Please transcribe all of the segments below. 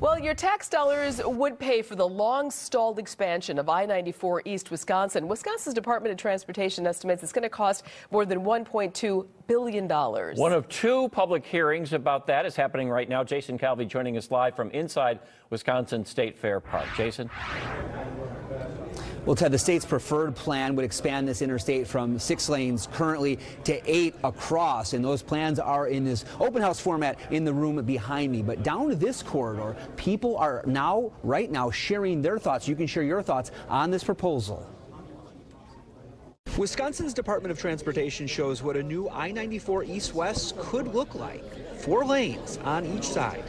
Well, your tax dollars would pay for the long-stalled expansion of I-94 East, Wisconsin. Wisconsin's Department of Transportation estimates it's going to cost more than $1.2 billion. One of two public hearings about that is happening right now. Jason Calvey joining us live from inside Wisconsin State Fair Park. Jason. Well, Ted, the state's preferred plan would expand this interstate from 6 lanes currently to 8 across, and those plans are in this open house format in the room behind me. But down this corridor, people are now, right now, sharing their thoughts. You can share your thoughts on this proposal. Wisconsin's Department of Transportation shows what a new I-94 East-West could look like. 4 lanes on each side.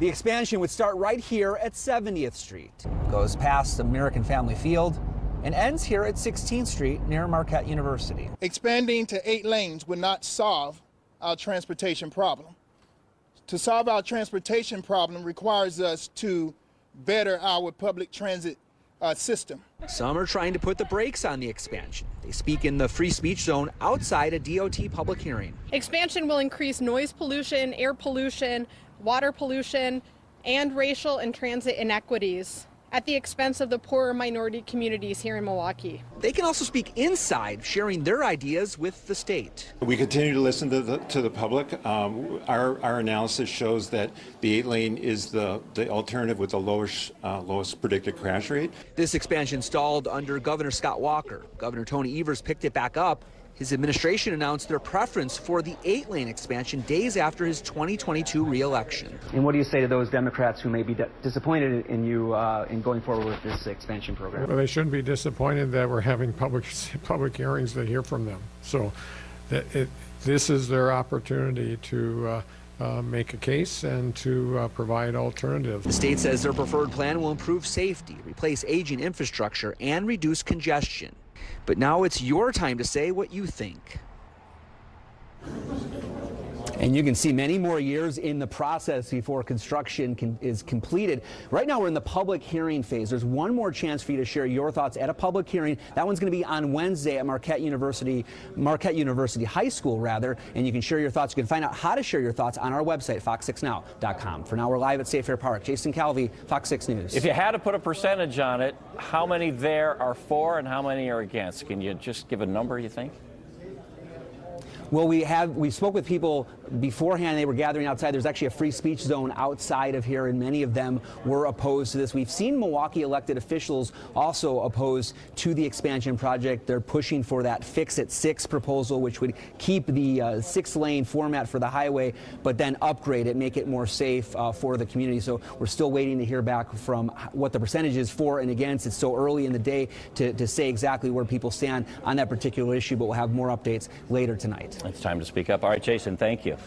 The expansion would start right here at 70th Street, goes past American Family Field, and ends here at 16th Street near Marquette University. Expanding to 8 lanes would not solve our transportation problem. To solve our transportation problem requires us to better our public transit system. Some are trying to put the brakes on the expansion. They speak in the free speech zone outside a DOT public hearing. Expansion will increase noise pollution, air pollution, water pollution, and racial and transit inequities at the expense of the poorer minority communities here in Milwaukee. They can also speak inside, sharing their ideas with the state. We continue to listen to the public. Our analysis shows that the 8-lane is the alternative with the lowest predicted crash rate. This expansion stalled under Governor Scott Walker. Governor Tony Evers picked it back up. His administration announced their preference for the 8-lane expansion days after his 2022 re-election. And what do you say to those Democrats who may be disappointed in you in going forward with this expansion program? Well, they shouldn't be disappointed that we're having public hearings to hear from them. So this is their opportunity to make a case and to provide alternatives. The state says their preferred plan will improve safety, replace aging infrastructure, and reduce congestion. But now it's your time to say what you think. And you can see many more years in the process before construction is completed. Right now we're in the public hearing phase. There's one more chance for you to share your thoughts at a public hearing. That one's going to be on Wednesday at Marquette University High School, rather. And you can share your thoughts. You can find out how to share your thoughts on our website, fox6now.com. For now, we're live at State Fair Park. Jason Calvey, Fox 6 News. If you had to put a percentage on it, how many there are for and how many are against? Can you just give a number, you think? Well, we spoke with people beforehand. They were gathering outside. There's actually a free speech zone outside of here, and many of them were opposed to this. We've seen Milwaukee elected officials also opposed to the expansion project. They're pushing for that Fix at 6 proposal, which would keep the 6-lane format for the highway, but then upgrade it, make it more safe for the community. So we're still waiting to hear back from what the percentage is for and against. It's so early in the day to say exactly where people stand on that particular issue, but we'll have more updates later tonight. It's time to speak up. All right, Jason, thank you.